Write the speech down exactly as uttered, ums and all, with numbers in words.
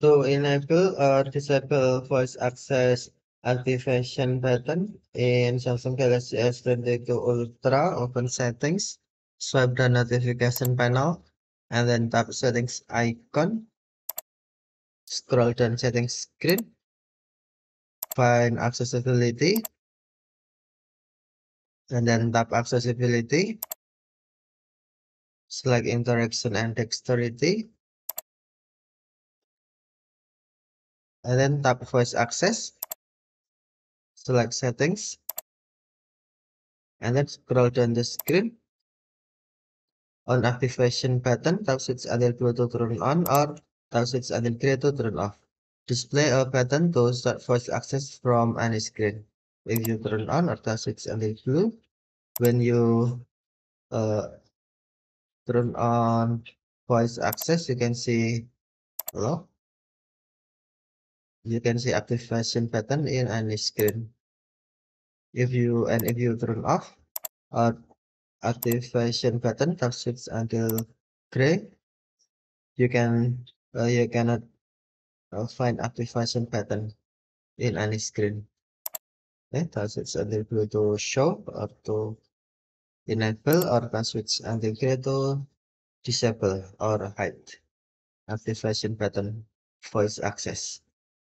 To enable or disable voice access activation button in Samsung Galaxy S twenty-two Ultra, open Settings, swipe the notification panel, and then tap Settings icon. Scroll down Settings screen. Find Accessibility, and then tap Accessibility. Select Interaction and Dexterity, and then tap Voice Access. Select Settings, and then scroll down the screen. On Activation button, tap switch until blue to turn on, or tap switch until grey to turn off. Display a button to start voice access from any screen. If you turn on or tap switch until blue, when you uh, turn on voice access, you can see hello. You can see activation button in any screen. If you and if you turn off or activation button, tap switch until gray. You can uh, you cannot uh, find activation button in any screen. Okay, tap switch until blue to show or to enable, or tap switch until gray to disable or hide activation button voice access.